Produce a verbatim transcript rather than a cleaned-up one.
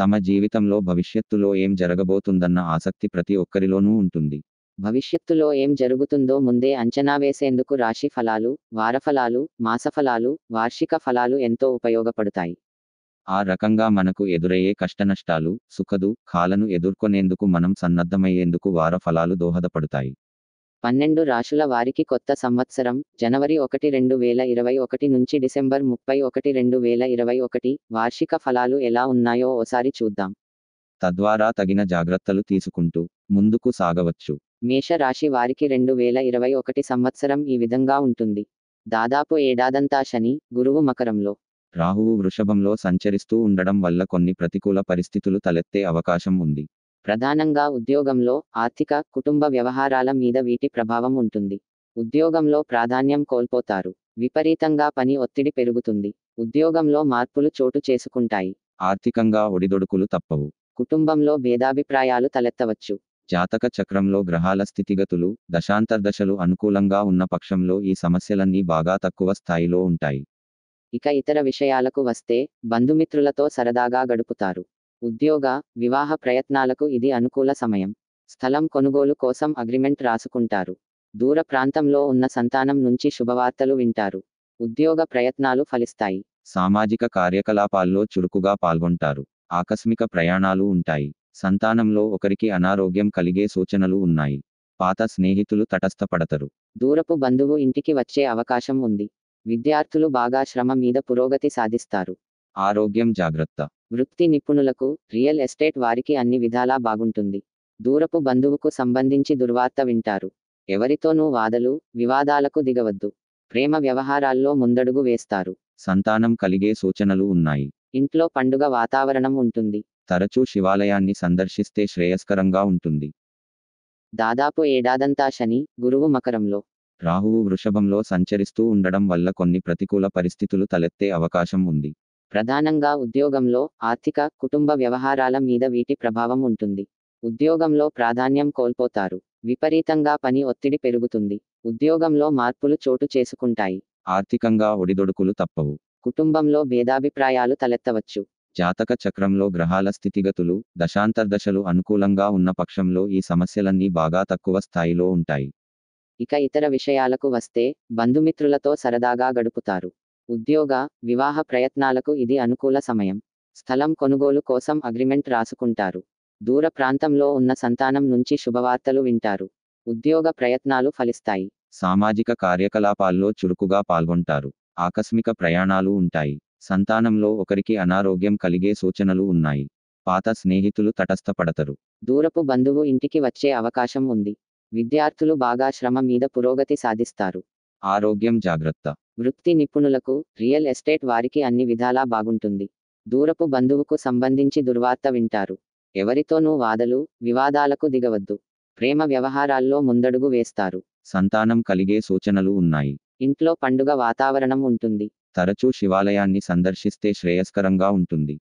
తమ జీవితంలో భవిష్యత్తులో ఏం జరగబోతుందన్న ఆసక్తి ప్రతి ఒక్కరిలోనూ ఉంటుంది. భవిష్యత్తులో ఏం జరుగుతుందో ముందే అంచనా వేసేందుకు రాశి ఫలాలు, వారఫలాలు, మాసఫలాలు, వార్షిక ఫలాలు ఎంతో ఉపయోగపడతాయి. ఆ రకంగా మనకు ఎదురయ్యే కష్టనష్టాలు, సుఖదు ఖాలను ఎదుర్కొనేందుకు మనం సన్నద్ధమయ్యేందుకు వారఫలాలు దోహదపడతాయి. పన్నెండు రాశుల వారికి కొత్త సంవత్సరం జనవరి ఒకటి రెండు వేల ఇరవై ఒకటి నుంచి డిసెంబర్ ముప్పై ఒకటి రెండు వేల ఇరవై ఒకటి వార్షిక ఫలాలు ఎలా ఉన్నాయో ఓసారి చూద్దాం. తద్వారా తగిన జాగ్రత్తలు తీసుకుంటూ ముందుకు సాగవచ్చు. మేష రాశి వారికి రెండు వేల ఇరవై ఒకటి సంవత్సరం ఈ విధంగా ఉంటుంది. దాదాపు ఏడాదంతా శని, గురువు మకరంలో, రాహువు వృషభంలో సంచరిస్తూ ఉండడం వల్ల కొన్ని ప్రతికూల పరిస్థితులు తలెత్తే అవకాశం ఉంది. ప్రధానంగా ఉద్యోగంలో, ఆర్థిక, కుటుంబ వ్యవహారాల మీద వీటి ప్రభావం ఉంటుంది. ఉద్యోగంలో ప్రాధాన్యం కోల్పోతారు. విపరీతంగా పని ఒత్తిడి పెరుగుతుంది. ఉద్యోగంలో మార్పులు చోటు చేసుకుంటాయి. ఆర్థికంగా ఒడిదొడుకులు తప్పవు. కుటుంబంలో భేదాభిప్రాయాలు తలెత్తవచ్చు. జాతక చక్రంలో గ్రహాల స్థితిగతులు, దశాంతర్దశలు అనుకూలంగా ఉన్న పక్షంలో ఈ సమస్యలన్నీ బాగా తక్కువ స్థాయిలో ఉంటాయి. ఇక ఇతర విషయాలకు వస్తే బంధుమిత్రులతో సరదాగా గడుపుతారు. ఉద్యోగ, వివాహ ప్రయత్నాలకు ఇది అనుకూల సమయం. స్థలం కొనుగోలు కోసం అగ్రిమెంట్ రాసుకుంటారు. దూర ప్రాంతంలో ఉన్న సంతానం నుంచి శుభవార్తలు వింటారు. ఉద్యోగ ప్రయత్నాలు ఫలిస్తాయి. సామాజిక కార్యకలాపాల్లో చురుకుగా పాల్గొంటారు. ఆకస్మిక ప్రయాణాలు ఉంటాయి. సంతానంలో ఒకరికి అనారోగ్యం కలిగే సూచనలు ఉన్నాయి. పాత స్నేహితులు తటస్థపడతారు. దూరపు బంధువు ఇంటికి వచ్చే అవకాశం ఉంది. విద్యార్థులు బాగా శ్రమ మీద పురోగతి సాధిస్తారు. ఆరోగ్యం జాగ్రత్త. వృత్తి నిపుణులకు, రియల్ ఎస్టేట్ వారికి అన్ని విధాలా బాగుంటుంది. దూరపు బంధువుకు సంబంధించి దుర్వార్త వింటారు. ఎవరితోనూ వాదలు వివాదాలకు దిగవద్దు. ప్రేమ వ్యవహారాల్లో ముందడుగు వేస్తారు. సంతానం కలిగే సూచనలు ఉన్నాయి. ఇంట్లో పండుగ వాతావరణం ఉంటుంది. తరచూ శివాలయాన్ని సందర్శిస్తే శ్రేయస్కరంగా ఉంటుంది. దాదాపు ఏడాదంతా శని, గురువు మకరంలో, రాహువు వృషభంలో సంచరిస్తూ ఉండడం వల్ల కొన్ని ప్రతికూల పరిస్థితులు తలెత్తే అవకాశం ఉంది. ప్రధానంగా ఉద్యోగంలో, ఆర్థిక, కుటుంబ వ్యవహారాల మీద వీటి ప్రభావం ఉంటుంది. ఉద్యోగంలో ప్రాధాన్యం కోల్పోతారు. విపరీతంగా పని ఒత్తిడి పెరుగుతుంది. ఉద్యోగంలో మార్పులు చోటు చేసుకుంటాయి. ఆర్థికంగా ఒడిదొడుకులు తప్పవు. కుటుంబంలో భేదాభిప్రాయాలు తలెత్తవచ్చు. జాతక చక్రంలో గ్రహాల స్థితిగతులు, దశాంతర్దశలు అనుకూలంగా ఉన్న పక్షంలో ఈ సమస్యలన్నీ బాగా తక్కువ స్థాయిలో ఉంటాయి. ఇక ఇతర విషయాలకు వస్తే బంధుమిత్రులతో సరదాగా గడుపుతారు. ఉద్యోగ, వివాహ ప్రయత్నాలకు ఇది అనుకూల సమయం. స్థలం కొనుగోలు కోసం అగ్రిమెంట్ రాసుకుంటారు. దూర ప్రాంతంలో ఉన్న సంతానం నుంచి శుభవార్తలు వింటారు. ఉద్యోగ ప్రయత్నాలు ఫలిస్తాయి. సామాజిక కార్యకలాపాల్లో చురుకుగా పాల్గొంటారు. ఆకస్మిక ప్రయాణాలు ఉంటాయి. సంతానంలో ఒకరికి అనారోగ్యం కలిగే సూచనలు ఉన్నాయి. పాత స్నేహితులు తటస్థపడతారు. దూరపు బంధువు ఇంటికి వచ్చే అవకాశం ఉంది. విద్యార్థులు బాగా శ్రమ మీద పురోగతి సాధిస్తారు. ఆరోగ్యం జాగ్రత్త. వృత్తి నిపుణులకు, రియల్ ఎస్టేట్ వారికి అన్ని విధాలా బాగుంటుంది. దూరపు బంధువుకు సంబంధించి దుర్వార్త వింటారు. ఎవరితోనూ వాదలు వివాదాలకు దిగవద్దు. ప్రేమ వ్యవహారాల్లో ముందడుగు వేస్తారు. సంతానం కలిగే సూచనలు ఉన్నాయి. ఇంట్లో పండుగ వాతావరణం ఉంటుంది. తరచూ శివాలయాన్ని సందర్శిస్తే శ్రేయస్కరంగా ఉంటుంది.